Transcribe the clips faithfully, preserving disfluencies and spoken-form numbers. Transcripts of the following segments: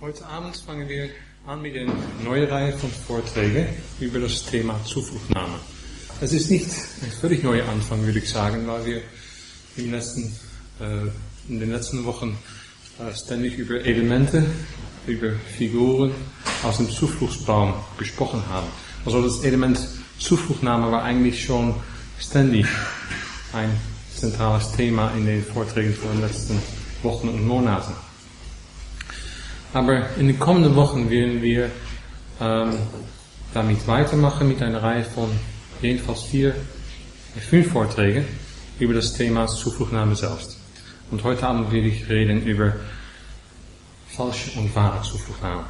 Heute Abend fangen wir an mit einer neuen Reihe von Vorträgen über das Thema Zufluchtnahme. Das ist nicht ein völlig neuer Anfang, würde ich sagen, weil wir in den letzten, äh, in den letzten Wochen äh, ständig über Elemente, über Figuren aus dem Zufluchtsbaum gesprochen haben. Also das Element Zufluchtnahme war eigentlich schon ständig ein zentrales Thema in den Vorträgen von den letzten Wochen und Monaten. Aber in den kommenden Wochen werden wir ähm, damit weitermachen mit einer Reihe von jedenfalls vier, fünf Vorträgen über das Thema Zufluchtnahme selbst. Und heute Abend werde ich reden über falsche und wahre Zufluchtnahme.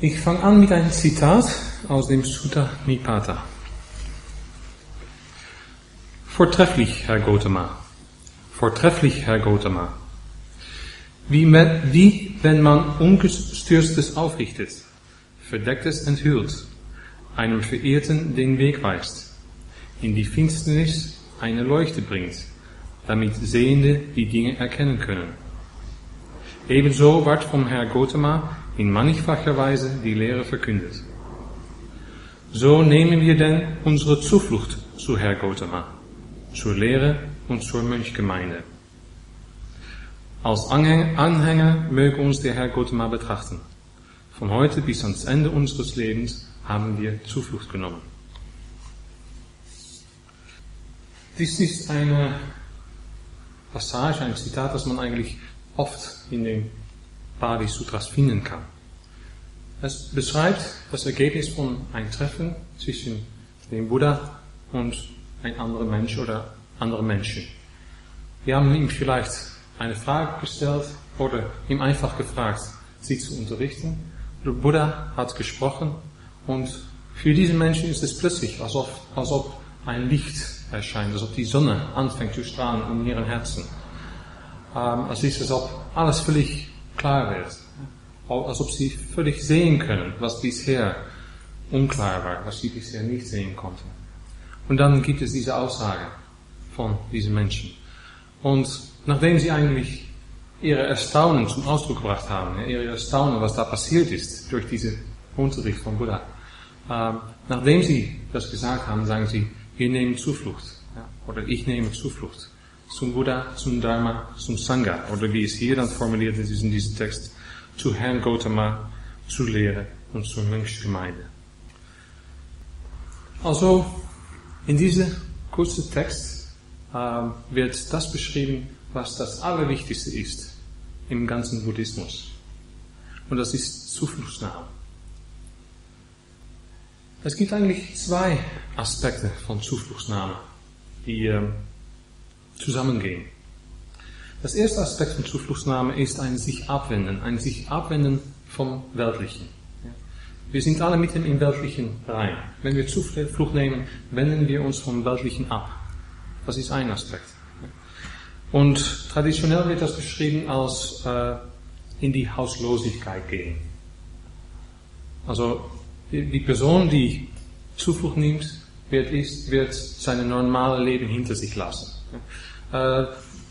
Ich fange an mit einem Zitat aus dem Sutta Nipata. Vortrefflich, Herr Gotama. Vortrefflich, Herr Gotama. Wie, mit, wie, wenn man Ungestürztes aufrichtet, Verdecktes enthüllt, einem Verirrten den Weg weist, in die Finsternis eine Leuchte bringt, damit Sehende die Dinge erkennen können. Ebenso ward vom Herr Gotama in mannigfacher Weise die Lehre verkündet. So nehmen wir denn unsere Zuflucht zu Herr Gotama, zur Lehre und zur Mönchgemeinde. Als Anhänger möge uns der Herr Gotama betrachten. Von heute bis ans Ende unseres Lebens haben wir Zuflucht genommen. Dies ist eine Passage, ein Zitat, das man eigentlich oft in den Pali-Sutras finden kann. Es beschreibt das Ergebnis von einem Treffen zwischen dem Buddha und ein anderer Mensch oder anderen Menschen. Wir haben ihm vielleicht eine Frage gestellt oder ihm einfach gefragt, sie zu unterrichten. Der Buddha hat gesprochen und für diese Menschen ist es plötzlich, als ob, als ob ein Licht erscheint, als ob die Sonne anfängt zu strahlen in ihren Herzen. Ähm, es ist, als ob alles völlig klar wird, als ob sie völlig sehen können, was bisher unklar war, was sie bisher nicht sehen konnten. Und dann gibt es diese Aussage von diesen Menschen. Und nachdem sie eigentlich ihre Erstaunen zum Ausdruck gebracht haben, ihre Erstaunen, was da passiert ist durch diesen Unterricht von Buddha, ähm, nachdem sie das gesagt haben, sagen sie, wir nehmen Zuflucht, ja, oder ich nehme Zuflucht zum Buddha, zum Dharma, zum Sangha, oder wie es hier dann formuliert ist in diesem Text, zu Herrn Gotama, zur Lehre und zur Mönchsgemeinde. Also, in diesem kurzen Text ähm, wird das beschrieben, was das Allerwichtigste ist im ganzen Buddhismus. Und das ist Zufluchtsnahme. Es gibt eigentlich zwei Aspekte von Zufluchtsnahme, die ähm, zusammengehen. Das erste Aspekt von Zufluchtsnahme ist ein sich abwenden, ein sich abwenden vom Weltlichen. Wir sind alle mitten im Weltlichen rein. Wenn wir Zuflucht nehmen, wenden wir uns vom Weltlichen ab. Das ist ein Aspekt. Und traditionell wird das beschrieben als äh, in die Hauslosigkeit gehen. Also die, die Person, die Zuflucht nimmt, wird, ist, wird sein normales Leben hinter sich lassen. Äh,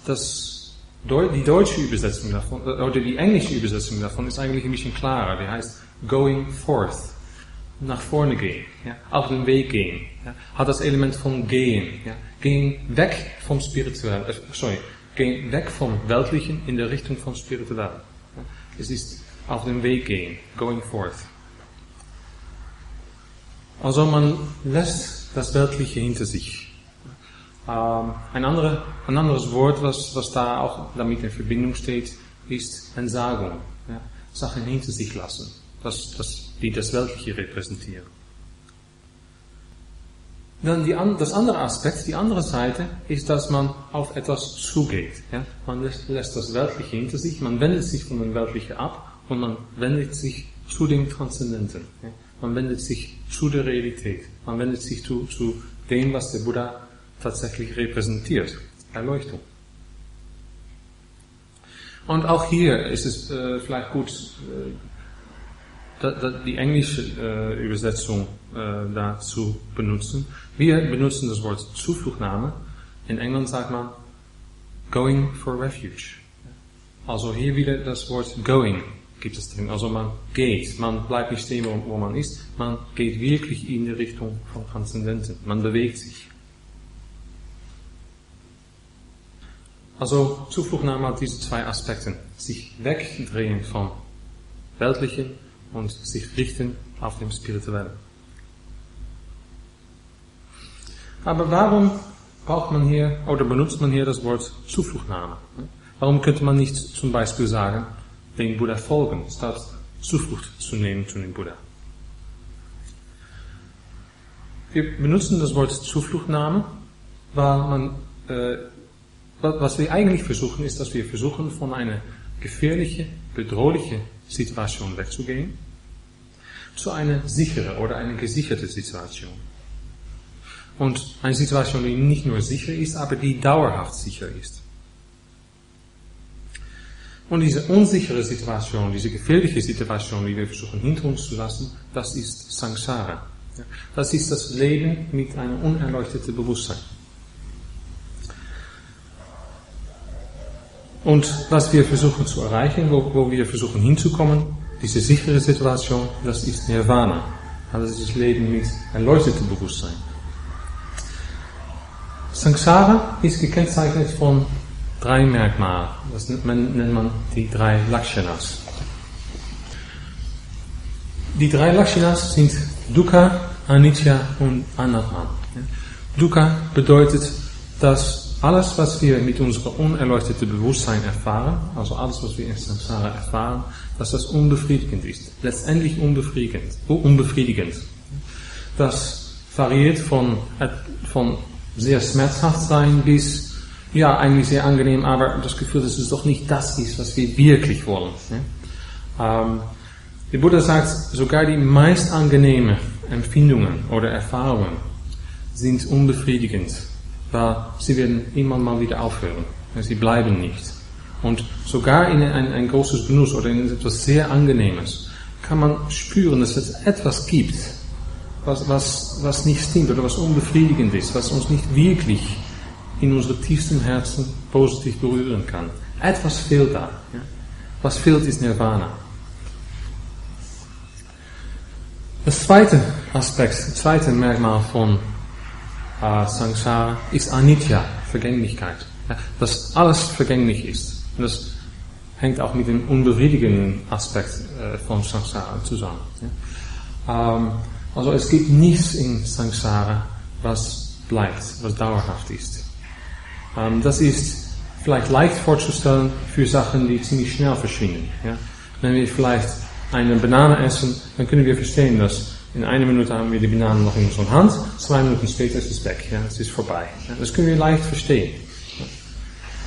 das, die deutsche Übersetzung davon, oder die englische Übersetzung davon ist eigentlich ein bisschen klarer. Die heißt going forth, nach vorne gehen, ja, auf den Weg gehen, ja, hat das Element von gehen, ja, gehen weg vom Spirituellen, äh, sorry, gehen weg vom Weltlichen in der Richtung vom Spirituellen. Ja, es ist auf den Weg gehen, going forth. Also man lässt das Weltliche hinter sich. Ähm, ein, andere, ein anderes Wort, was, was da auch damit in Verbindung steht, ist Entsagung, ja, Sachen hinter sich lassen. Das, das, die das Weltliche repräsentieren. Dann die, das andere Aspekt, die andere Seite, ist, dass man auf etwas zugeht. Ja? Man lässt, lässt das Weltliche hinter sich, man wendet sich von dem Weltlichen ab und man wendet sich zu dem Transzendenten. Ja? Man wendet sich zu der Realität. Man wendet sich zu, zu dem, was der Buddha tatsächlich repräsentiert. Erleuchtung. Und auch hier ist es äh, vielleicht gut, äh, die englische äh, Übersetzung äh, dazu benutzen. Wir benutzen das Wort Zufluchtnahme. In England sagt man going for refuge. Also hier wieder das Wort going gibt es drin. Also man geht, man bleibt nicht stehen, wo man ist, man geht wirklich in die Richtung von Transzendenten, man bewegt sich. Also Zufluchtnahme hat diese zwei Aspekte, sich wegdrehen vom Weltlichen und sich richten auf dem Spirituellen. Aber warum braucht man hier, oder benutzt man hier das Wort Zufluchtnahme? Warum könnte man nicht zum Beispiel sagen, dem Buddha folgen, statt Zuflucht zu nehmen zu dem Buddha? Wir benutzen das Wort Zufluchtnahme, weil man, äh, was wir eigentlich versuchen, ist, dass wir versuchen, von einer gefährlichen, bedrohlichen Situation wegzugehen, zu einer sicheren oder einer gesicherten Situation. Und eine Situation, die nicht nur sicher ist, aber die dauerhaft sicher ist. Und diese unsichere Situation, diese gefährliche Situation, die wir versuchen hinter uns zu lassen, das ist Samsara. Das ist das Leben mit einem unerleuchteten Bewusstsein. Und was wir versuchen zu erreichen, wo, wo wir versuchen hinzukommen, diese sichere Situation, das ist Nirvana. Das ist das Leben mit erleuchtetem Bewusstsein. Samsara ist gekennzeichnet von drei Merkmalen. Das nennt man, nennt man die drei Lakshanas. Die drei Lakshanas sind Dukkha, Anitya und Anatman. Dukkha bedeutet, dass alles, was wir mit unserem unerleuchteten Bewusstsein erfahren, also alles, was wir in Samsara erfahren, dass das unbefriedigend ist. Letztendlich unbefriedigend. unbefriedigend. Das variiert von, von sehr schmerzhaft sein bis ja, eigentlich sehr angenehm, aber das Gefühl, dass es doch nicht das ist, was wir wirklich wollen. Ähm, der Buddha sagt, sogar die meist angenehmen Empfindungen oder Erfahrungen sind unbefriedigend, weil sie werden immer mal wieder aufhören. Sie bleiben nicht. Und sogar in ein, ein großes Genuss oder in etwas sehr Angenehmes kann man spüren, dass es etwas gibt, was, was, was nicht stimmt oder was unbefriedigend ist, was uns nicht wirklich in unserem tiefsten Herzen positiv berühren kann. Etwas fehlt da. Was fehlt, ist Nirvana. Das zweite Aspekt, das zweite Merkmal von äh, Samsara ist Anitya, Vergänglichkeit. Ja, dass alles vergänglich ist. Und das hängt auch mit dem unbefriedigenden Aspekt äh, von Samsara zusammen. Ja. Ähm, also es gibt nichts in Samsara, was bleibt, was dauerhaft ist. Das ist vielleicht leicht vorzustellen für Sachen, die ziemlich schnell verschwinden. Ja? Wenn wir vielleicht eine Banane essen, dann können wir verstehen, dass in einer Minute haben wir die Banane noch in unserer Hand, zwei Minuten später ist es weg, ja? Es ist vorbei. Ja? Das können wir leicht verstehen. Ja?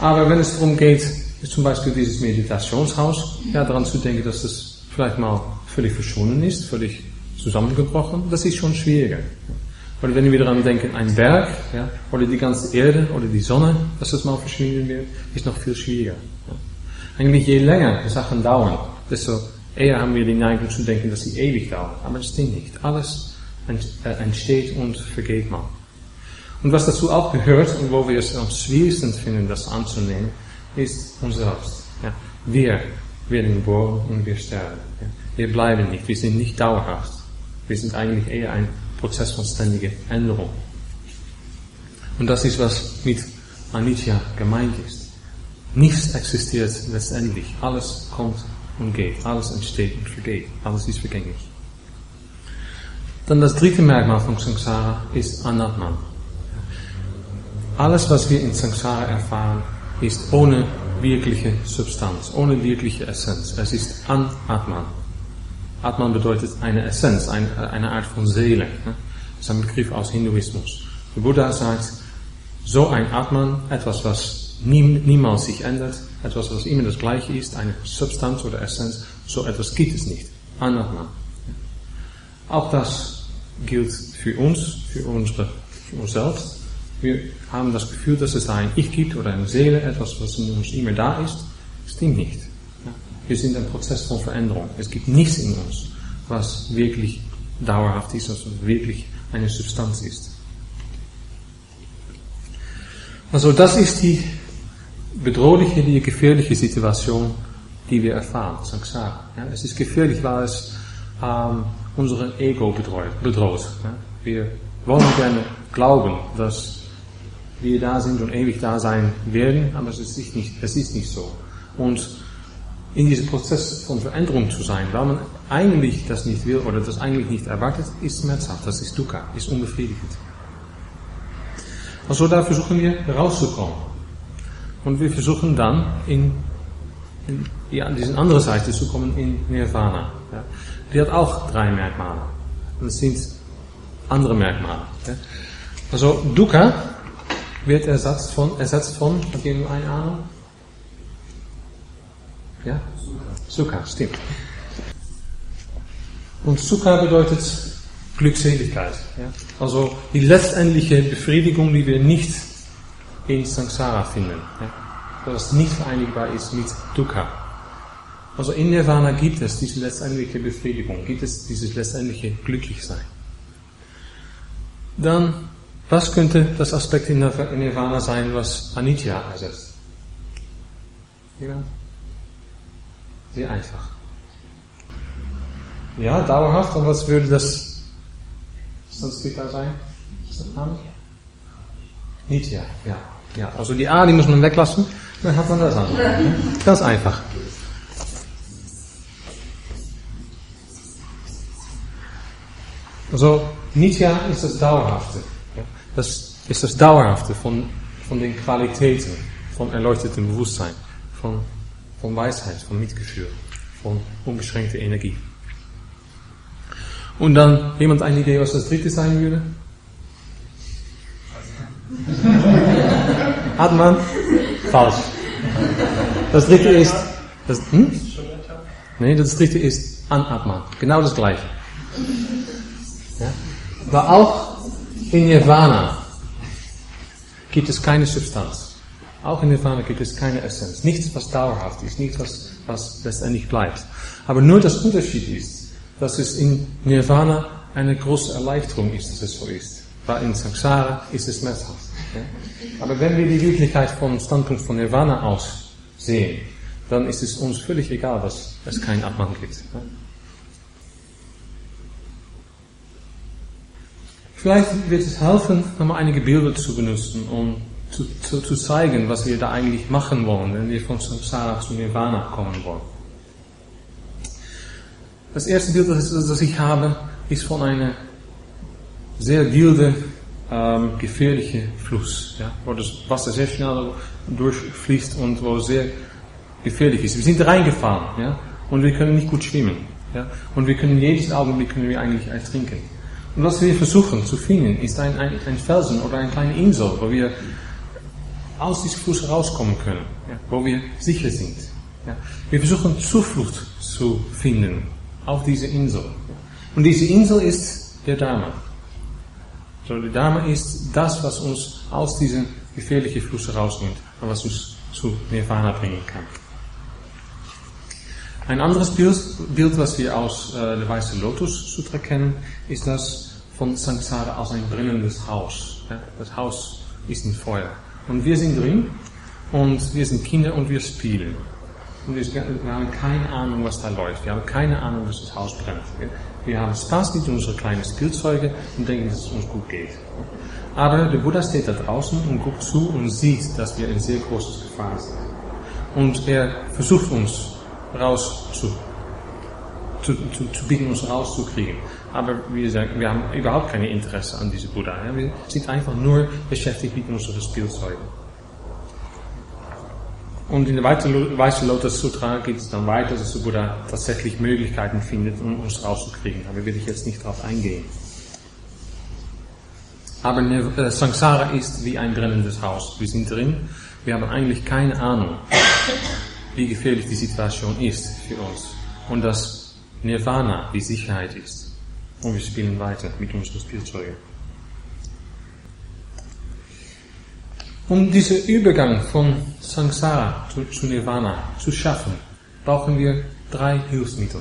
Aber wenn es darum geht, zum Beispiel dieses Meditationshaus, ja, daran zu denken, dass es vielleicht mal völlig verschwunden ist, völlig zusammengebrochen, das ist schon schwieriger. Ja? Oder wenn wir daran denken, ein Berg, ja, oder die ganze Erde oder die Sonne, dass das mal verschwinden wird, ist noch viel schwieriger. Ja. Eigentlich je länger Sachen dauern, desto eher haben wir die Neigung zu denken, dass sie ewig dauern. Aber das stimmt nicht. Alles entsteht und vergeht mal. Und was dazu auch gehört und wo wir es am schwierigsten finden, das anzunehmen, ist uns selbst. Ja. Wir werden geboren und wir sterben. Ja. Wir bleiben nicht. Wir sind nicht dauerhaft. Wir sind eigentlich eher ein Prozess von ständiger Änderung. Und das ist, was mit Anitya gemeint ist. Nichts existiert letztendlich. Alles kommt und geht. Alles entsteht und vergeht. Alles ist vergänglich. Dann das dritte Merkmal von Samsara ist Anatman. Alles, was wir in Samsara erfahren, ist ohne wirkliche Substanz, ohne wirkliche Essenz. Es ist Anatman. Atman bedeutet eine Essenz, eine, eine Art von Seele. Das ist ein Begriff aus Hinduismus. Der Buddha sagt, so ein Atman, etwas, was nie, niemals sich ändert, etwas, was immer das Gleiche ist, eine Substanz oder Essenz, so etwas gibt es nicht. Anatman. Auch das gilt für uns, für, unsere, für uns selbst. Wir haben das Gefühl, dass es ein Ich gibt oder eine Seele, etwas, was in uns immer da ist. Stimmt nicht. Wir sind ein Prozess von Veränderung. Es gibt nichts in uns, was wirklich dauerhaft ist, was wirklich eine Substanz ist. Also das ist die bedrohliche, die gefährliche Situation, die wir erfahren, Samsara. Ja, es ist gefährlich, weil es ähm, unseren Ego bedroht. bedroht ja. Wir wollen gerne glauben, dass wir da sind und ewig da sein werden, aber es ist nicht, es ist nicht so. Und in diesem Prozess von Veränderung zu sein, weil man eigentlich das nicht will oder das eigentlich nicht erwartet, ist schmerzhaft, das ist Dukkha, ist unbefriedigend. Also da versuchen wir rauszukommen. Und wir versuchen dann in, in ja, diese andere Seite zu kommen, in Nirvana. Ja. Die hat auch drei Merkmale. Das sind andere Merkmale. Ja. Also Dukkha wird ersetzt von, ersetzt von, habt ihr eine Ahnung? Ja? Sukha. Sukha, stimmt. Und Sukha bedeutet Glückseligkeit. Ja? Also die letztendliche Befriedigung, die wir nicht in Samsara finden. Ja? Das nicht vereinigbar ist mit Dukkha. Also in Nirvana gibt es diese letztendliche Befriedigung, gibt es dieses letztendliche Glücklichsein. Dann, was könnte das Aspekt in Nirvana sein, was Anitya ersetzt? Jemand? Sehr einfach. Ja, dauerhaft, und was würde das Sanskritter sein? Ist das Name? Nitya, ja. Ja. Also die A, die muss man weglassen, dann hat man das andere. Ganz einfach. Also Nitya ist das Dauerhafte. Das ist das Dauerhafte von, von den Qualitäten, von erleuchtetem Bewusstsein, von von Weisheit, von Mitgefühl, von unbeschränkter Energie. Und dann, jemand eine Idee, was das dritte sein würde? Atman? Falsch. Das dritte ist... Das, hm? Nee, das dritte ist Anatman. Genau das gleiche. Ja? Aber auch in Nirvana gibt es keine Substanz. Auch in Nirvana gibt es keine Essenz. Nichts, was dauerhaft ist. Nichts, was, was letztendlich bleibt. Aber nur das Unterschied ist, dass es in Nirvana eine große Erleichterung ist, dass es so ist. Weil in Samsara ist es schmerzhaft. Ja? Aber wenn wir die Wirklichkeit vom Standpunkt von Nirvana aus sehen, dann ist es uns völlig egal, dass es keinen Atman gibt. Ja? Vielleicht wird es helfen, nochmal einige Bilder zu benutzen, um Zu, zu, zu zeigen, was wir da eigentlich machen wollen, wenn wir von Samsara zu Nirvana kommen wollen. Das erste Bild, das, das ich habe, ist von einem sehr wilden, ähm, gefährlichen Fluss, ja, wo das Wasser sehr schnell durchfließt und wo es sehr gefährlich ist. Wir sind reingefahren, ja, und wir können nicht gut schwimmen, ja, und wir können jedes Augenblick können wir eigentlich ertrinken. Und was wir versuchen zu finden, ist ein, ein, ein Felsen oder eine kleine Insel, wo wir aus diesem Fluss rauskommen können, ja, wo wir sicher sind. Ja. Wir versuchen Zuflucht zu finden auf dieser Insel. Und diese Insel ist der Dharma. So, der Dharma ist das, was uns aus diesem gefährlichen Fluss rausnimmt und was uns zu Nirvana bringen kann. Ein anderes Bild, Bild was wir aus äh, der Weißen Lotos-Sutra kennen, ist das von Samsara als ein brennendes Haus. Ja? Das Haus ist ein Feuer. Und wir sind drin, und wir sind Kinder, und wir spielen. Und wir, wir haben keine Ahnung, was da läuft. Wir haben keine Ahnung, dass das Haus brennt. Wir haben Spaß mit unseren kleinen Spielzeugen und denken, dass es uns gut geht. Aber der Buddha steht da draußen und guckt zu und sieht, dass wir in sehr großes Gefahr sind. Und er versucht uns raus zu, zu, zu, zu bieten, uns rauszukriegen. Aber wir, sagen, wir haben überhaupt kein Interesse an diesem Buddha. Ja? Wir sind einfach nur beschäftigt mit unseren Spielzeugen. Und in der Weißen Lotus-Sutra geht es dann weiter, dass der Buddha tatsächlich Möglichkeiten findet, um uns rauszukriegen. Aber will ich jetzt nicht darauf eingehen. Aber äh, Samsara ist wie ein brennendes Haus. Wir sind drin, wir haben eigentlich keine Ahnung, wie gefährlich die Situation ist für uns. Und dass Nirvana die Sicherheit ist. Und wir spielen weiter mit unseren Spielzeugen. Um diesen Übergang von Samsara zu, zu Nirvana zu schaffen, brauchen wir drei Hilfsmittel.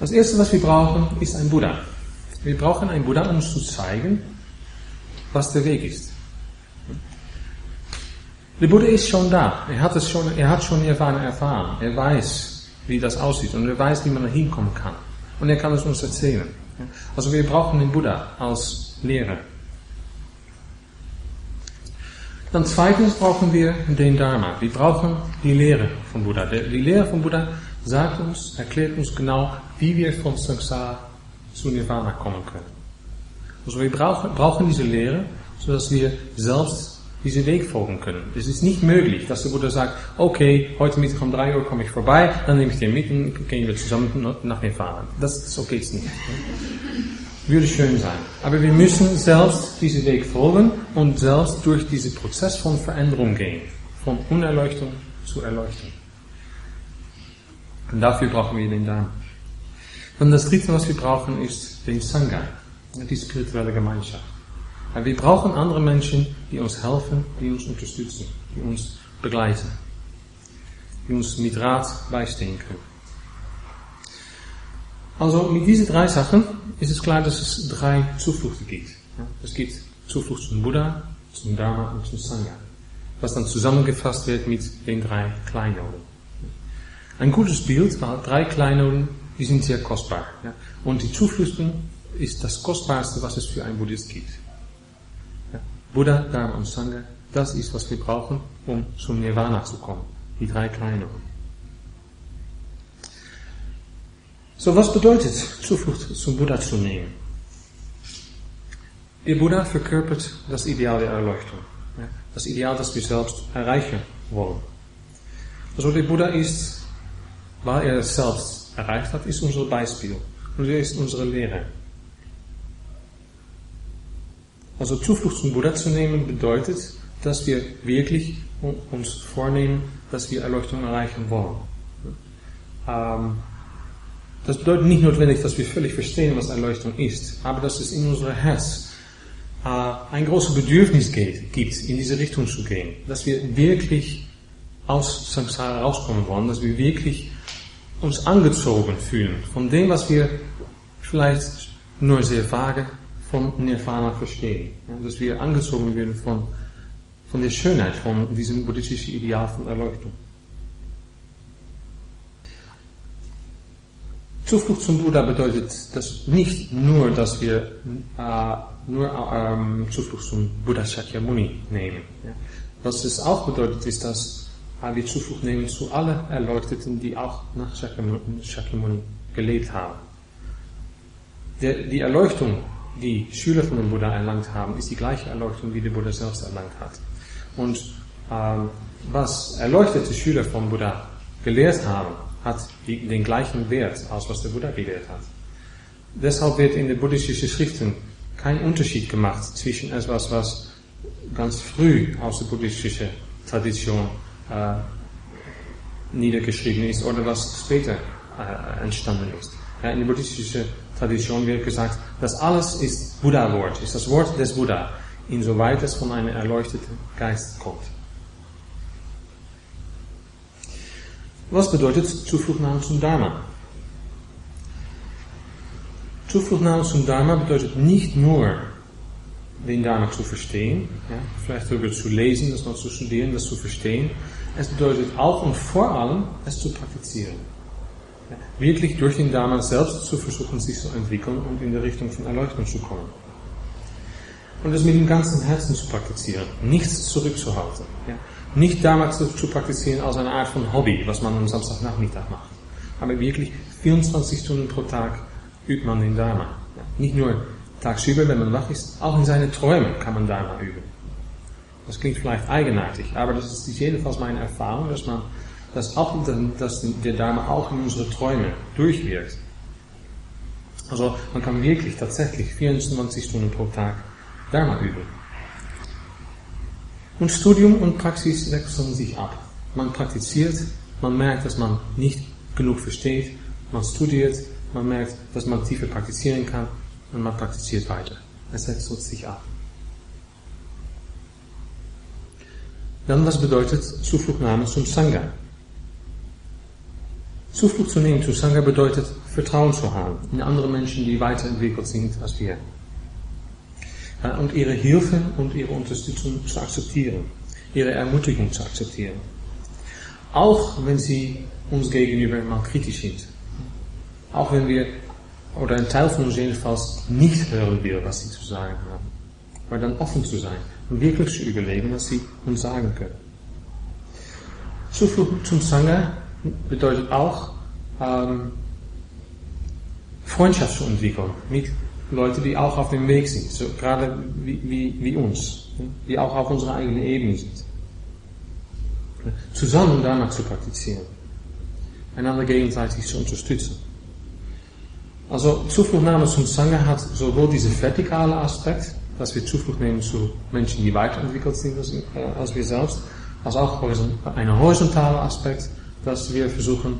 Das erste, was wir brauchen, ist ein Buddha. Wir brauchen einen Buddha, um uns zu zeigen, was der Weg ist. Der Buddha ist schon da. Er hat es schon, er hat schon Nirvana erfahren. Er weiß, wie das aussieht. Und er weiß, wie man da hinkommen kann. Und er kann es uns erzählen. Also wir brauchen den Buddha als Lehrer. Dann zweitens brauchen wir den Dharma. Wir brauchen die Lehre von Buddha. Die Lehre von Buddha sagt uns, erklärt uns genau, wie wir von Samsara zu Nirvana kommen können. Also wir brauchen, brauchen diese Lehre, sodass wir selbst diesen Weg folgen können. Es ist nicht möglich, dass der Buddha sagt, okay, heute Mittag um drei Uhr komme ich vorbei, dann nehme ich den mit und gehen wir zusammen nach Nirvana. Das, so geht's nicht. Würde schön sein. Aber wir müssen selbst diesen Weg folgen und selbst durch diesen Prozess von Veränderung gehen. Von Unerleuchtung zu Erleuchtung. Und dafür brauchen wir den Dharma. Und das dritte, was wir brauchen, ist den Sangha, die spirituelle Gemeinschaft. Aber wir brauchen andere Menschen, die uns helfen, die uns unterstützen, die uns begleiten, die uns mit Rat beistehen können. Also mit diesen drei Sachen ist es klar, dass es drei Zufluchten gibt. Es gibt Zuflucht zum Buddha, zum Dharma und zum Sangha, was dann zusammengefasst wird mit den drei Kleinoden. Ein gutes Bild, weil drei Kleinoden, die sind sehr kostbar. Und die Zufluchten ist das Kostbarste, was es für einen Buddhist gibt. Buddha, Dharma und Sangha, das ist, was wir brauchen, um zum Nirvana zu kommen. Die drei Kleinoden. So, was bedeutet Zuflucht zum Buddha zu nehmen? Der Buddha verkörpert das Ideal der Erleuchtung. Das Ideal, das wir selbst erreichen wollen. Also der Buddha ist, weil er es selbst erreicht hat, ist unser Beispiel. Und er ist unsere Lehre. Also Zuflucht zum Buddha zu nehmen bedeutet, dass wir wirklich uns vornehmen, dass wir Erleuchtung erreichen wollen. Ähm... Das bedeutet nicht notwendig, dass wir völlig verstehen, was Erleuchtung ist, aber dass es in unserem Herz äh, ein großes Bedürfnis geht, gibt, in diese Richtung zu gehen. Dass wir wirklich aus Samsara rauskommen wollen, dass wir wirklich uns angezogen fühlen von dem, was wir vielleicht nur sehr vage von Nirvana verstehen. Ja, dass wir angezogen werden von, von der Schönheit, von diesem buddhistischen Ideal von Erleuchtung. Zuflucht zum Buddha bedeutet das nicht nur, dass wir äh, nur ähm, Zuflucht zum Buddha Shakyamuni nehmen. Ja. Was es auch bedeutet, ist, dass äh, wir Zuflucht nehmen zu allen Erleuchteten, die auch nach Shakyamuni, Shakyamuni gelebt haben. Der, die Erleuchtung, die Schüler von dem Buddha erlangt haben, ist die gleiche Erleuchtung, wie der Buddha selbst erlangt hat. Und äh, was erleuchtete Schüler vom Buddha gelehrt haben, hat den gleichen Wert, als was der Buddha gelehrt hat. Deshalb wird in den buddhistischen Schriften kein Unterschied gemacht zwischen etwas, was ganz früh aus der buddhistischen Tradition äh, niedergeschrieben ist oder was später äh, entstanden ist. Ja, in der buddhistischen Tradition wird gesagt, das alles ist Buddha-Wort, ist das Wort des Buddha, insoweit es von einem erleuchteten Geist kommt. Was bedeutet Zufluchtnahme zum Dharma? Zufluchtnahme zum Dharma bedeutet nicht nur, den Dharma zu verstehen, ja, vielleicht darüber zu lesen, das noch zu studieren, das zu verstehen. Es bedeutet auch und vor allem, es zu praktizieren. Ja, wirklich durch den Dharma selbst zu versuchen, sich zu entwickeln und in die Richtung von Erleuchtung zu kommen. Und es mit dem ganzen Herzen zu praktizieren, nichts zurückzuhalten. Ja. Nicht Dharma zu, zu praktizieren als eine Art von Hobby, was man am Samstagnachmittag macht. Aber wirklich vierundzwanzig Stunden pro Tag übt man den Dharma. Ja. Nicht nur tagsüber, wenn man wach ist, auch in seinen Träumen kann man Dharma üben. Das klingt vielleicht eigenartig, aber das ist jedenfalls meine Erfahrung, dass, man, dass, auch, dass der Dharma auch in unsere Träume durchwirkt. Also man kann wirklich tatsächlich vierundzwanzig Stunden pro Tag Dharma üben. Und Studium und Praxis wechseln sich ab. Man praktiziert, man merkt, dass man nicht genug versteht, man studiert, man merkt, dass man tiefer praktizieren kann und man praktiziert weiter. Es wechselt sich ab. Dann, was bedeutet Zufluchtnahme zum Sangha? Zuflucht zu nehmen zum Sangha bedeutet, Vertrauen zu haben in andere Menschen, die weiterentwickelt sind als wir. Und ihre Hilfe und ihre Unterstützung zu akzeptieren. ihre Ermutigung zu akzeptieren. Auch wenn sie uns gegenüber mal kritisch sind. Auch wenn wir, oder ein Teil von uns jedenfalls, nicht hören will, was sie zu sagen haben. Aber dann offen zu sein und wirklich zu überlegen, was sie uns sagen können. Zuflucht zum Sangha bedeutet auch, ähm, Freundschaft zu entwickeln mit Leuten, die auch auf dem Weg sind, so gerade wie, wie, wie uns, die auch auf unserer eigenen Ebene sind. Zusammen danach zu praktizieren, einander gegenseitig zu unterstützen. Also Zufluchtnahme zum Sangha hat sowohl diesen vertikalen Aspekt, dass wir Zuflucht nehmen zu Menschen, die weiterentwickelt sind als wir selbst, als auch einen horizontalen Aspekt, dass wir versuchen,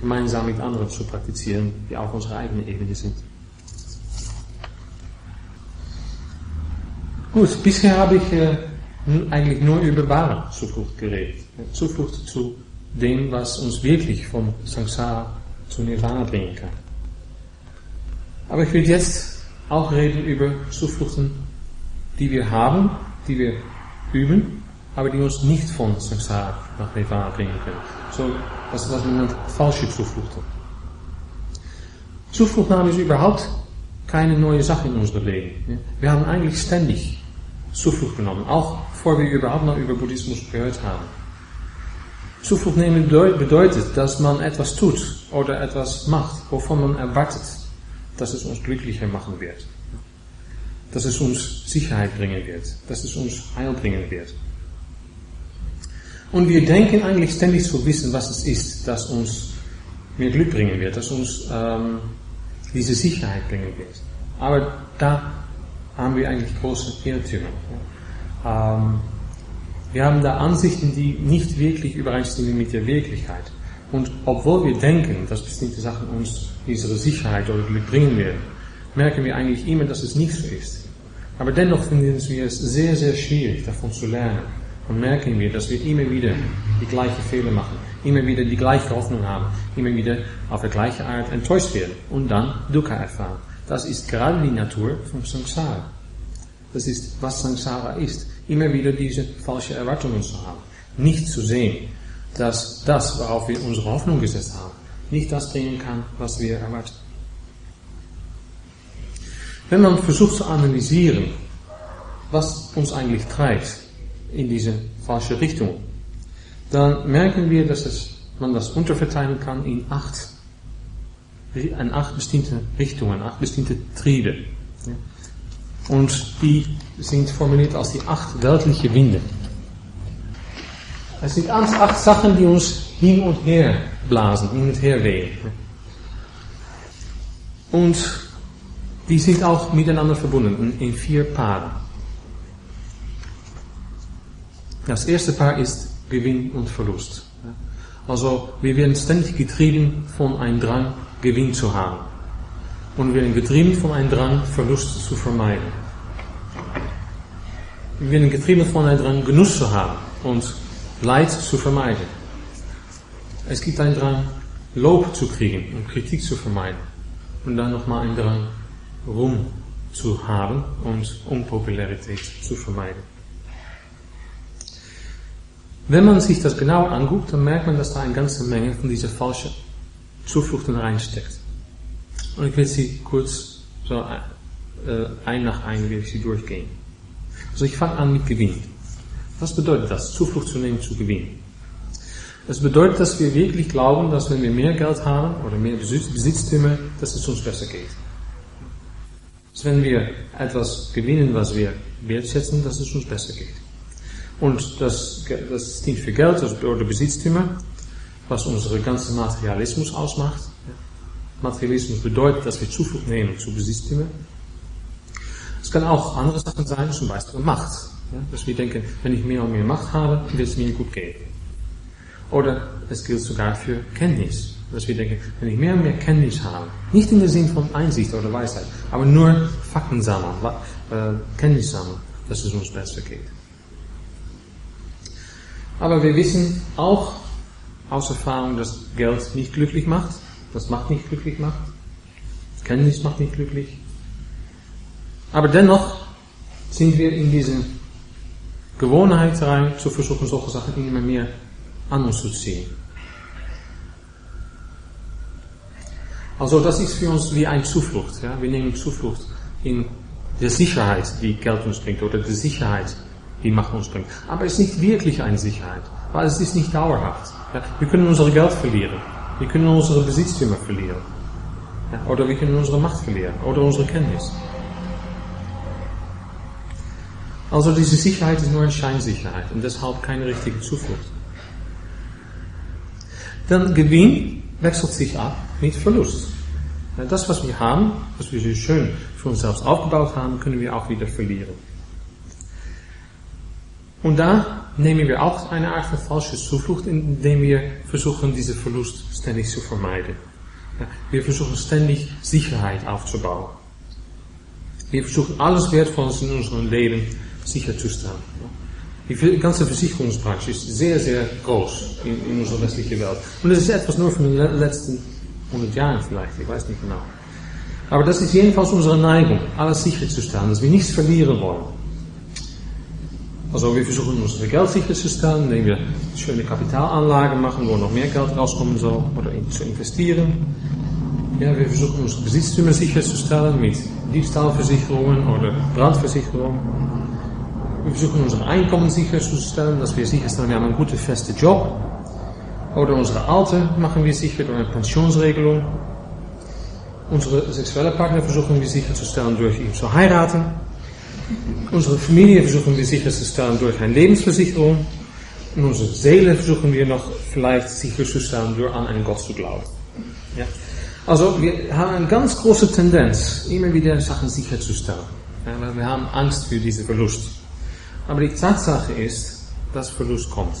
gemeinsam mit anderen zu praktizieren, die auf unserer eigenen Ebene sind. Gut, bisher habe ich äh, eigentlich nur über wahre Zuflucht geredet. Zuflucht zu dem, was uns wirklich vom Samsara zu Nirvana bringen kann. Aber ich will jetzt auch reden über Zufluchten, die wir haben, die wir üben, aber die uns nicht von Samsara nach Nirvana bringen können. So, was, was man nennt falsche Zufluchten. Zufluchtnahme ist überhaupt keine neue Sache in unserem Leben. Wir haben eigentlich ständig Zuflucht genommen, auch bevor wir überhaupt noch über Buddhismus gehört haben. Zuflucht nehmen bedeutet, dass man etwas tut oder etwas macht, wovon man erwartet, dass es uns glücklicher machen wird, dass es uns Sicherheit bringen wird, dass es uns Heil bringen wird. Und wir denken eigentlich ständig zu wissen, was es ist, das uns mehr Glück bringen wird, das uns ähm, diese Sicherheit bringen wird. Aber da haben wir eigentlich große Irrtümer. Ähm, wir haben da Ansichten, die nicht wirklich übereinstimmen mit der Wirklichkeit. Und obwohl wir denken, dass bestimmte Sachen uns diese Sicherheit oder Glück bringen werden, merken wir eigentlich immer, dass es nicht so ist. Aber dennoch finden wir es sehr, sehr schwierig, davon zu lernen. Und merken wir, dass wir immer wieder die gleichen Fehler machen, immer wieder die gleiche Hoffnung haben, immer wieder auf die gleiche Art enttäuscht werden und dann Dukkha erfahren. Das ist gerade die Natur von Samsara. Das ist, was Samsara ist. Immer wieder diese falsche Erwartungen zu haben. Nicht zu sehen, dass das, worauf wir unsere Hoffnung gesetzt haben, nicht das bringen kann, was wir erwarten. Wenn man versucht zu analysieren, was uns eigentlich treibt, in diese falsche Richtung, dann merken wir, dass es, man das unterverteilen kann in acht, in acht bestimmte Richtungen, acht bestimmte Triebe. Und die sind formuliert als die acht weltliche Winde. Es sind acht Sachen, die uns hin und her blasen, hin und her wehen. Und die sind auch miteinander verbunden, in vier Paaren. Das erste Paar ist Gewinn und Verlust. Also wir werden ständig getrieben von einem Drang, Gewinn zu haben. Und wir werden getrieben von einem Drang, Verlust zu vermeiden. Wir werden getrieben von einem Drang, Genuss zu haben und Leid zu vermeiden. Es gibt einen Drang, Lob zu kriegen und Kritik zu vermeiden. Und dann nochmal einen Drang, Ruhm zu haben und Unpopularität zu vermeiden. Wenn man sich das genauer anguckt, dann merkt man, dass da eine ganze Menge von dieser falschen Zufluchten reinsteckt. Und ich will sie kurz so ein nach ein will ich sie durchgehen. Also ich fange an mit Gewinn. Was bedeutet das? Zuflucht zu nehmen zu Gewinn. Das bedeutet, dass wir wirklich glauben, dass wenn wir mehr Geld haben oder mehr Besitztümer, dass es uns besser geht. Dass wenn wir etwas gewinnen, was wir wertschätzen, dass es uns besser geht. Und das, das dient für Geld oder Besitztümer, was unseren ganzen Materialismus ausmacht. Materialismus bedeutet, dass wir Zuflucht nehmen zu Besitztümer. Es kann auch andere Sachen sein, zum Beispiel Macht. Dass wir denken, wenn ich mehr und mehr Macht habe, wird es mir gut gehen. Oder es gilt sogar für Kenntnis. Dass wir denken, wenn ich mehr und mehr Kenntnis habe, nicht in dem Sinn von Einsicht oder Weisheit, aber nur Fakten sammeln, Kenntnis sammeln, dass es uns besser geht. Aber wir wissen auch aus Erfahrung, dass Geld nicht glücklich macht, dass Macht nicht glücklich macht, Kenntnis macht nicht glücklich. Aber dennoch sind wir in diesem Gewohnheit rein, zu versuchen, solche Sachen immer mehr an uns zu ziehen. Also das ist für uns wie eine Zuflucht. Ja? Wir nehmen Zuflucht in der Sicherheit, die Geld uns bringt, oder die Sicherheit, die Macht uns bringt. Aber es ist nicht wirklich eine Sicherheit, weil es ist nicht dauerhaft. Ja? Wir können unser Geld verlieren, wir können unsere Besitztümer verlieren, ja? Oder wir können unsere Macht verlieren, oder unsere Kenntnis. Also diese Sicherheit ist nur eine Scheinsicherheit und deshalb keine richtige Zuflucht. Dann Gewinn wechselt sich ab mit Verlust. Das, was wir haben, was wir so schön für uns selbst aufgebaut haben, können wir auch wieder verlieren. Und da nehmen wir auch eine Art von falsche Zuflucht, indem wir versuchen, diesen Verlust ständig zu vermeiden. Wir versuchen ständig Sicherheit aufzubauen. Wir versuchen alles Wertvolles in unserem Leben sicherzustellen. Die ganze Versicherungsbranche ist sehr, sehr groß in, in unserer westlichen Welt. Und das ist etwas nur von den letzten hundert Jahren vielleicht, ich weiß nicht genau. Aber das ist jedenfalls unsere Neigung, alles sicherzustellen, dass wir nichts verlieren wollen. Also wir versuchen, unser Geld sicherzustellen, indem wir schöne Kapitalanlagen machen, wo noch mehr Geld rauskommen soll, oder in, zu investieren. Ja, wir versuchen, unsere Besitztümer sicherzustellen mit Diebstahlversicherungen oder Brandversicherungen. Wir versuchen, unser Einkommen sicherzustellen, dass wir sicherstellen, wir haben einen guten, festen Job. Oder unsere Alte machen wir sicher durch eine Pensionsregelung. Unsere sexuelle Partner versuchen wir sicherzustellen, durch ihn zu heiraten. Unsere Familie versuchen wir sicherzustellen durch eine Lebensversicherung. Und unsere Seele versuchen wir noch vielleicht sicherzustellen, durch an einen Gott zu glauben. Ja? Also wir haben eine ganz große Tendenz, immer wieder Sachen sicherzustellen. Ja, weil wir haben Angst für diesen Verlust. Aber die Tatsache ist, dass Verlust kommt.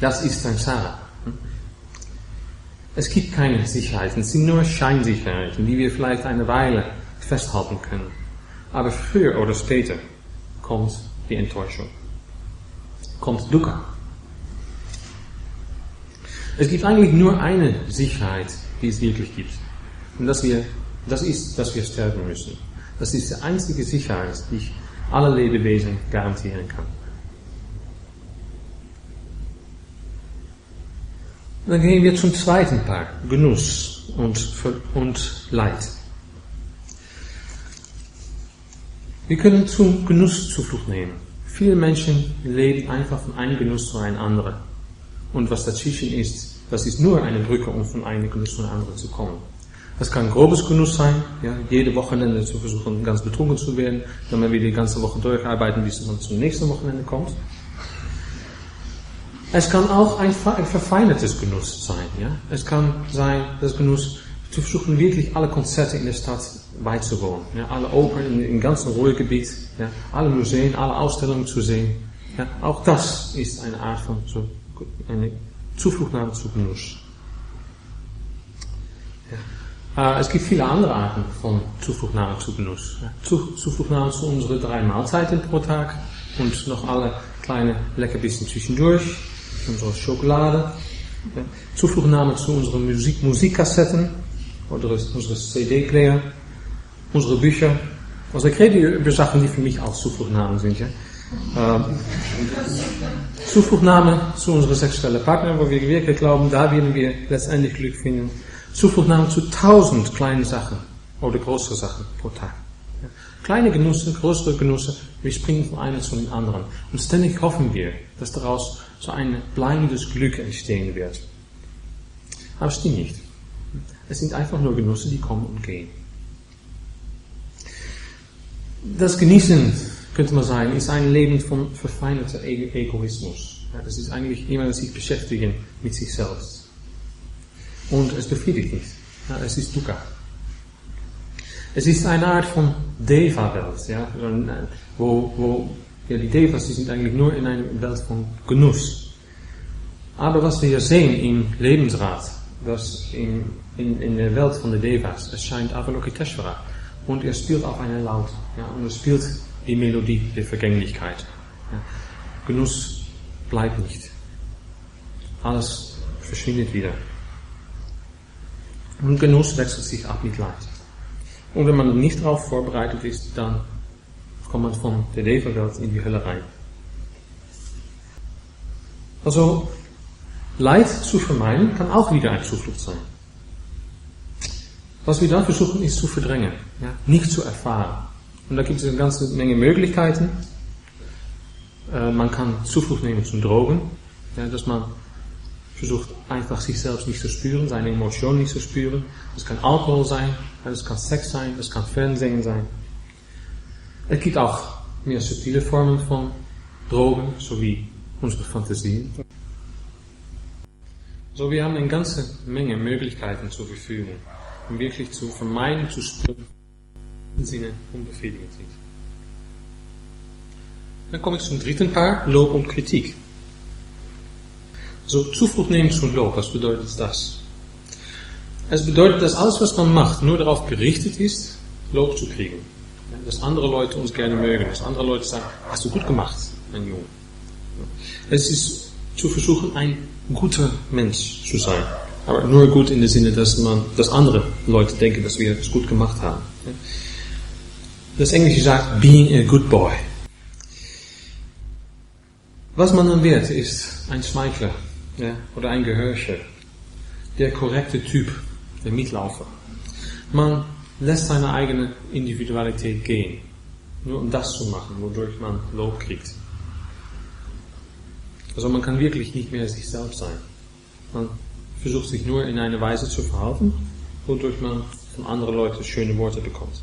Das ist Samsara. Es gibt keine Sicherheiten, es sind nur Scheinsicherheiten, die wir vielleicht eine Weile festhalten können. Aber früher oder später kommt die Enttäuschung. Kommt Dukkha. Es gibt eigentlich nur eine Sicherheit, die es wirklich gibt. Und das, wir, das ist, dass wir sterben müssen. Das ist die einzige Sicherheit, die ich alle Lebewesen garantieren kann. Dann gehen wir zum zweiten Paar, Genuss und, und Leid. Wir können zum Genuss Zuflucht nehmen. Viele Menschen leben einfach von einem Genuss zu einem anderen. Und was dazwischen ist, das ist nur eine Brücke, um von einem Genuss zu einem anderen zu kommen. Das kann grobes Genuss sein, ja, jede Wochenende zu versuchen, ganz betrunken zu werden, dann man wieder die ganze Woche durcharbeiten, bis man zum nächsten Wochenende kommt. Es kann auch ein verfeinertes Genuss sein. Ja. Es kann sein, das Genuss zu versuchen, wirklich alle Konzerte in der Stadt beizuwohnen, ja, alle Opern im ganzen Ruhrgebiet, ja, alle Museen, alle Ausstellungen zu sehen. Ja. Auch das ist eine Art von eine Zufluchtnahme zu Genuss. Ja. Es gibt viele andere Arten von Zufluchtnahme zu Genuss. Zufluchtnahme zu unseren drei Mahlzeiten pro Tag und noch alle kleinen Leckerbissen zwischendurch, unsere Schokolade. Zufluchtnahme zu unseren Musik Musikkassetten oder unsere C D-Player, unsere Bücher. Also ich rede über Sachen, die für mich auch Zufluchtnahmen sind. Ja? Zufluchtnahme zu unseren sexuellen Partnern, wo wir wirklich glauben, da werden wir letztendlich Glück finden. Zufluchtnahme zu tausend kleinen Sachen oder größeren Sachen pro Tag. Ja. Kleine Genüsse, größere Genüsse, wir springen von einem zu den anderen. Und ständig hoffen wir, dass daraus so ein bleibendes Glück entstehen wird. Aber es stimmt nicht. Es sind einfach nur Genüsse, die kommen und gehen. Das Genießen, könnte man sagen, ist ein Leben von verfeinerter Egoismus. Ja, das ist eigentlich jemand, der sich beschäftigen mit sich selbst. Und es befriedigt nicht. Ja, es ist Dukkha. Es ist eine Art von Deva-Welt. Ja, wo, wo, ja, die Devas die sind eigentlich nur in einer Welt von Genuss. Aber was wir sehen im Lebensrat, das in, in, in der Welt von den Devas, es scheint Avalokiteshvara. Und er spielt auf einer Laut. Ja, und er spielt die Melodie der Vergänglichkeit. Ja, Genuss bleibt nicht. Alles verschwindet wieder. Und Genuss wechselt sich ab mit Leid. Und wenn man nicht darauf vorbereitet ist, dann kommt man von der Deva-Welt in die Hölle rein. Also, Leid zu vermeiden kann auch wieder eine Zuflucht sein. Was wir dann versuchen, ist zu verdrängen, ja, nicht zu erfahren. Und da gibt es eine ganze Menge Möglichkeiten. Äh, man kann Zuflucht nehmen zum Drogen, ja, dass man versucht, einfach sich selbst nicht zu spüren, seine Emotionen nicht zu spüren. Das kann Alkohol sein, das kann Sex sein, das kann Fernsehen sein. Es gibt auch mehr subtile Formen von Drogen, sowie unsere Fantasien. So, wir haben eine ganze Menge Möglichkeiten zur Verfügung, um wirklich zu vermeiden, zu spüren, im Sinne unbefriedigend sind. Dann komme ich zum dritten Paar, Lob und Kritik. So, Zuflucht nehmen zum Lob, was bedeutet das? Es bedeutet, dass alles, was man macht, nur darauf gerichtet ist, Lob zu kriegen. Dass andere Leute uns gerne mögen, dass andere Leute sagen, hast du gut gemacht, mein Junge. Es ist zu versuchen, ein guter Mensch zu sein. Aber nur gut in dem Sinne, dass man, dass andere Leute denken, dass wir es gut gemacht haben. Das Englische sagt, being a good boy. Was man dann wird, ist ein Schmeichler, ja, oder ein Gehörschel. Der korrekte Typ, der Mitlaufer. Man lässt seine eigene Individualität gehen. Nur um das zu machen, wodurch man Lob kriegt. Also man kann wirklich nicht mehr sich selbst sein. Man versucht sich nur in eine Weise zu verhalten, wodurch man von anderen Leuten schöne Worte bekommt.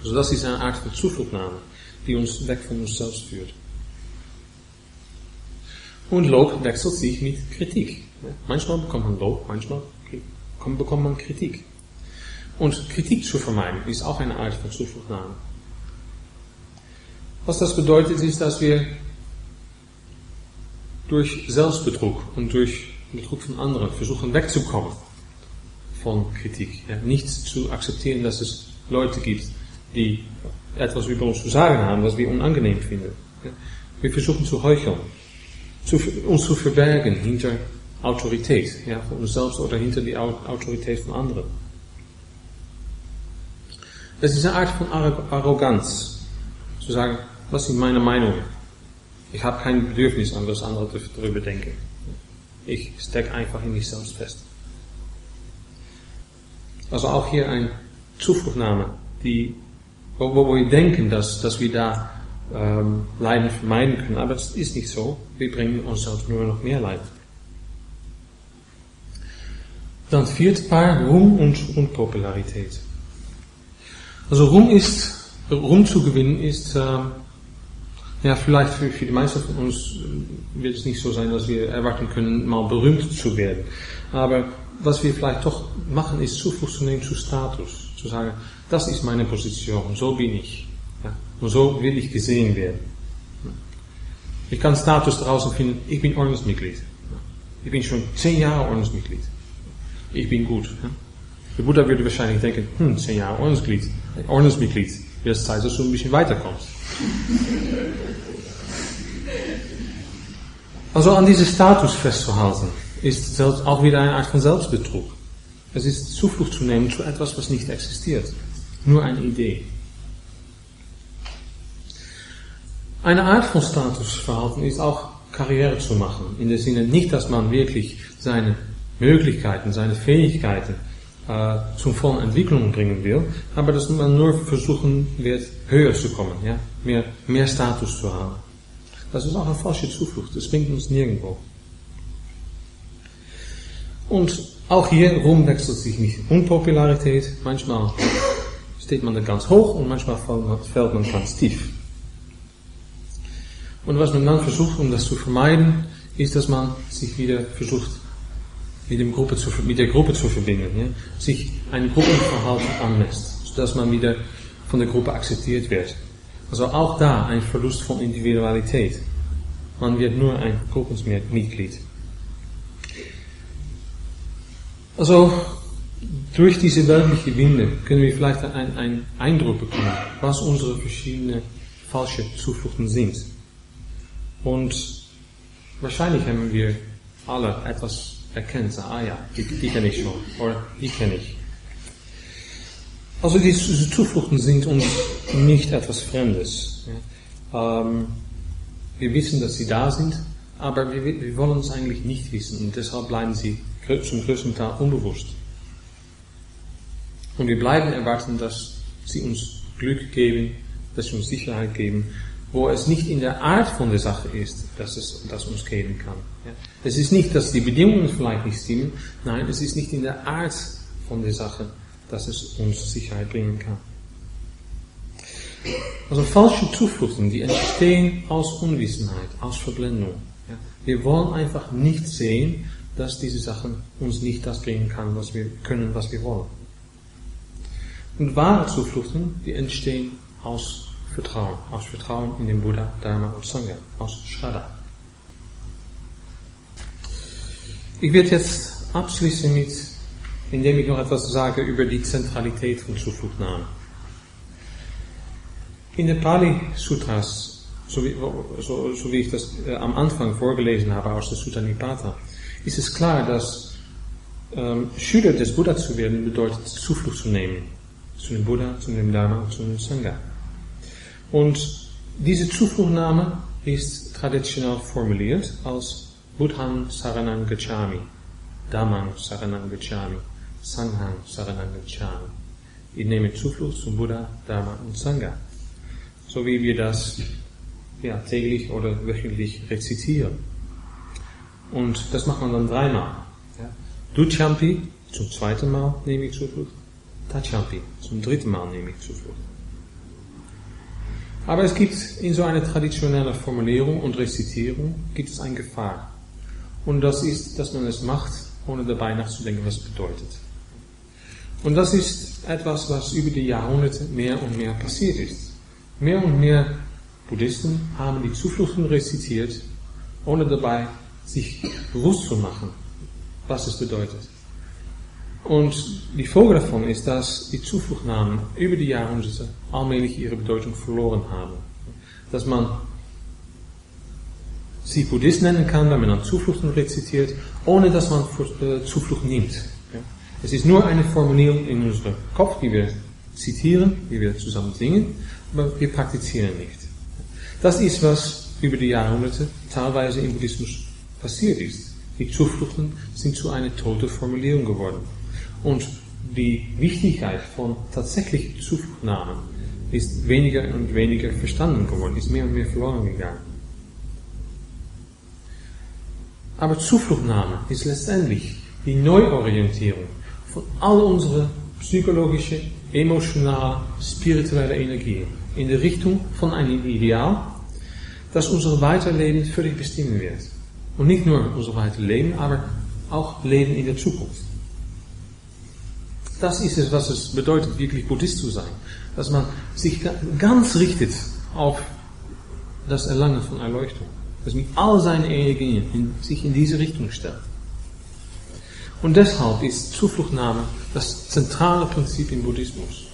Also das ist eine Art von Zufluchtnahme, die uns weg von uns selbst führt. Und Lob wechselt sich mit Kritik. Manchmal bekommt man Lob, manchmal bekommt man Kritik. Und Kritik zu vermeiden ist auch eine Art von Zufluchtnahme. Was das bedeutet, ist, dass wir durch Selbstbetrug und durch Betrug von anderen versuchen wegzukommen von Kritik. Ja, nicht zu akzeptieren, dass es Leute gibt, die etwas über uns zu sagen haben, was wir unangenehm finden. Ja, wir versuchen zu heucheln, zu, uns zu verbergen hinter Autorität, ja, von uns selbst oder hinter die Autorität von anderen. Es ist eine Art von Arroganz, zu sagen, was ist meine Meinung? Ich habe kein Bedürfnis, an was andere darüber denken. Ich stecke einfach in mich selbst fest. Also auch hier eine Zufluchtnahme, die, wo, wo wir denken, dass, dass wir da ähm, Leiden vermeiden können, aber es ist nicht so. Wir bringen uns selbst nur noch mehr Leid. Dann vierte Paar, Ruhm und Unpopularität. Also Ruhm ist, Ruhm zu gewinnen ist... Ähm, Ja, vielleicht für, für die meisten von uns wird es nicht so sein, dass wir erwarten können, mal berühmt zu werden. Aber was wir vielleicht doch machen, ist Zuflucht zu nehmen zu Status. Zu sagen, das ist meine Position, so bin ich. Ja, und so will ich gesehen werden. Ich kann Status draußen finden, ich bin Ordensmitglied. Ich bin schon zehn Jahre Ordensmitglied. Ich bin gut. Ja. Der Buddha würde wahrscheinlich denken, hm, zehn Jahre Ordensmitglied. Ordensmitglied. Jetzt Zeit, dass du ein bisschen weiterkommst. Also an diesem Status festzuhalten, ist selbst auch wieder eine Art von Selbstbetrug. Es ist Zuflucht zu nehmen zu etwas, was nicht existiert. Nur eine Idee. Eine Art von Statusverhalten ist auch Karriere zu machen. In dem Sinne nicht, dass man wirklich seine Möglichkeiten, seine Fähigkeiten äh, zum vollen Entwicklung bringen will, aber dass man nur versuchen wird, höher zu kommen, ja? mehr, mehr Status zu haben. Das ist auch eine falsche Zuflucht, das bringt uns nirgendwo. Und auch hier Ruhm wechselt sich nicht. Unpopularität, manchmal steht man da ganz hoch und manchmal fällt man ganz tief. Und was man dann versucht, um das zu vermeiden, ist, dass man sich wieder versucht, mit, dem Gruppe zu, mit der Gruppe zu verbinden. Ja? Sich ein Gruppenverhalten anlässt, sodass man wieder von der Gruppe akzeptiert wird. Also auch da ein Verlust von Individualität. Man wird nur ein Gruppenmitglied. Also durch diese weltliche Winde können wir vielleicht einen, einen Eindruck bekommen, was unsere verschiedenen falschen Zufluchten sind. Und wahrscheinlich haben wir alle etwas erkannt. Ah ja, die, die kenne ich schon. Oder die kenne ich. Also die Zufluchten sind uns nicht etwas Fremdes. Ja. Ähm, wir wissen, dass sie da sind, aber wir, wir wollen es eigentlich nicht wissen und deshalb bleiben sie zum größten Teil unbewusst. Und wir bleiben erwarten, dass sie uns Glück geben, dass sie uns Sicherheit geben, wo es nicht in der Art von der Sache ist, dass es das uns geben kann. Ja. Es ist nicht, dass die Bedingungen vielleicht nicht stimmen, nein, es ist nicht in der Art von der Sache, dass es uns Sicherheit bringen kann. Also falsche Zufluchten, die entstehen aus Unwissenheit, aus Verblendung. Ja. Wir wollen einfach nicht sehen, dass diese Sachen uns nicht das bringen kann, was wir können, was wir wollen. Und wahre Zufluchten, die entstehen aus Vertrauen, aus Vertrauen in den Buddha, Dharma und Sangha, aus Shraddha. Ich werde jetzt abschließen mit, indem ich noch etwas sage über die Zentralität von Zufluchtnamen. In den Pali-Sutras, so wie, so, so wie ich das äh, am Anfang vorgelesen habe aus der Sutta Nipata, ist es klar, dass ähm, Schüler des Buddha zu werden bedeutet, Zuflucht zu nehmen. Zu dem Buddha, zu dem Dharma und zu dem Sangha. Und diese Zufluchtnahme ist traditionell formuliert als Buddham Saranang Gachami, Dhamman Saranang Gachami, Sanghang Saranang Gachami. Ich nehme Zuflucht zum Buddha, Dharma und Sangha. So wie wir das ja, täglich oder wöchentlich rezitieren. Und das macht man dann dreimal. Ja. Duchampi, zum zweiten Mal nehme ich Zuflucht. Tachampi, zum dritten Mal nehme ich Zuflucht. Aber es gibt in so einer traditionellen Formulierung und Rezitierung gibt es eine Gefahr. Und das ist, dass man es macht, ohne dabei nachzudenken, was es bedeutet. Und das ist etwas, was über die Jahrhunderte mehr und mehr passiert ist. Mehr und mehr Buddhisten haben die Zufluchten rezitiert, ohne dabei sich bewusst zu machen, was es bedeutet. Und die Folge davon ist, dass die Zufluchtnamen über die Jahrhunderte allmählich ihre Bedeutung verloren haben. Dass man sie Buddhist nennen kann, wenn man dann Zufluchten rezitiert, ohne dass man Zuflucht nimmt. Es ist nur eine Formulierung in unserem Kopf, die wir zitieren, die wir zusammen singen, aber wir praktizieren nicht. Das ist, was über die Jahrhunderte teilweise im Buddhismus passiert ist. Die Zufluchten sind zu einer toten Formulierung geworden. Und die Wichtigkeit von tatsächlichen Zufluchtnamen ist weniger und weniger verstanden geworden, ist mehr und mehr verloren gegangen. Aber Zufluchtnahme ist letztendlich die Neuorientierung von all unserer psychologischen, emotionalen, spirituellen Energien in der Richtung von einem Ideal, das unser Weiterleben völlig bestimmen wird. Und nicht nur unser Weiterleben, aber auch Leben in der Zukunft. Das ist es, was es bedeutet, wirklich Buddhist zu sein. Dass man sich ganz richtet auf das Erlangen von Erleuchtung. Dass man all seine Energien in, sich in diese Richtung stellt. Und deshalb ist Zufluchtnahme das zentrale Prinzip im Buddhismus.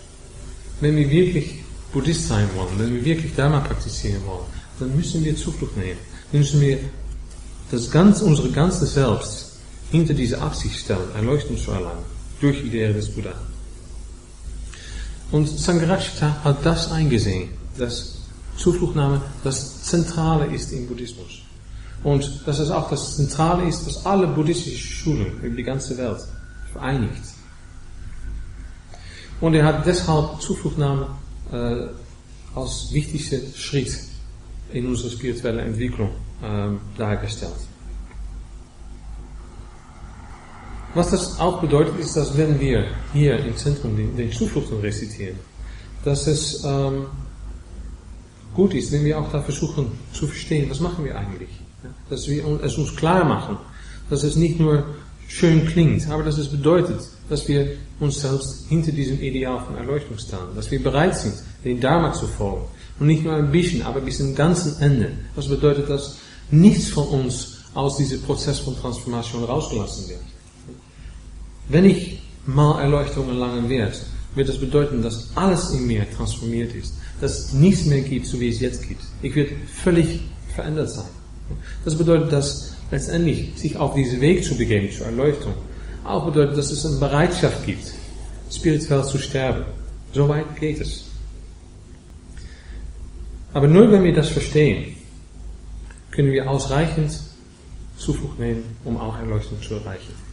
Wenn wir wirklich Buddhist sein wollen, wenn wir wirklich Dharma praktizieren wollen, dann müssen wir Zuflucht nehmen. Dann müssen wir das ganze, unsere ganze Selbst hinter diese Absicht stellen, Erleuchtung zu erlangen. Durch die Idee des Buddha. Und Sangharajita hat das eingesehen, dass Zufluchtnahme das Zentrale ist im Buddhismus. Und dass es auch das Zentrale ist, was alle buddhistischen Schulen über die ganze Welt vereinigt. Und er hat deshalb Zufluchtnahme äh, als wichtigster Schritt in unserer spirituellen Entwicklung äh, dargestellt. Was das auch bedeutet, ist, dass wenn wir hier im Zentrum den, den Zufluchten rezitieren, dass es ähm, gut ist, wenn wir auch da versuchen zu verstehen, was machen wir eigentlich. Ja? Dass wir es uns klar machen, dass es nicht nur schön klingt, aber dass es bedeutet, dass wir uns selbst hinter diesem Ideal von Erleuchtung stellen, dass wir bereit sind, den Dharma zu folgen. Und nicht nur ein bisschen, aber bis zum ganzen Ende. Das bedeutet, dass nichts von uns aus diesem Prozess von Transformation rausgelassen wird. Wenn ich mal Erleuchtung erlangen werde, wird das bedeuten, dass alles in mir transformiert ist. Dass es nichts mehr gibt, so wie es jetzt gibt. Ich werde völlig verändert sein. Das bedeutet, dass letztendlich sich auf diesen Weg zu begeben, zur Erleuchtung, auch bedeutet, dass es eine Bereitschaft gibt, spirituell zu sterben. So weit geht es. Aber nur wenn wir das verstehen, können wir ausreichend Zuflucht nehmen, um auch Erleuchtung zu erreichen.